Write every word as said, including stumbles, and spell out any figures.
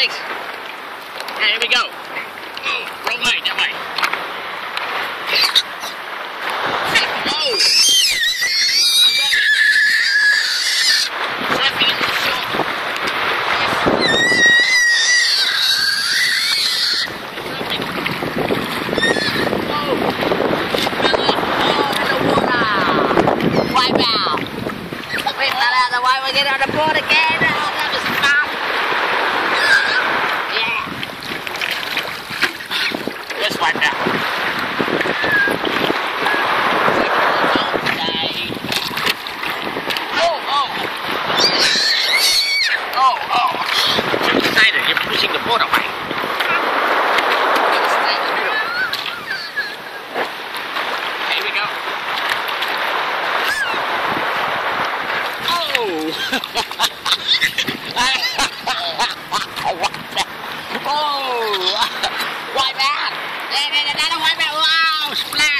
legs. Here we go. Move. Roll right, that way. Move. Left into the shoulder. Move. Over the water. Wipe out. We're not out of the way. We get on the board again. Wipe out. Oh, oh. Oh, oh. Too excited. You're pushing the board away. Here we go. Oh. Oh. Wipe out. Another one, wow, splash!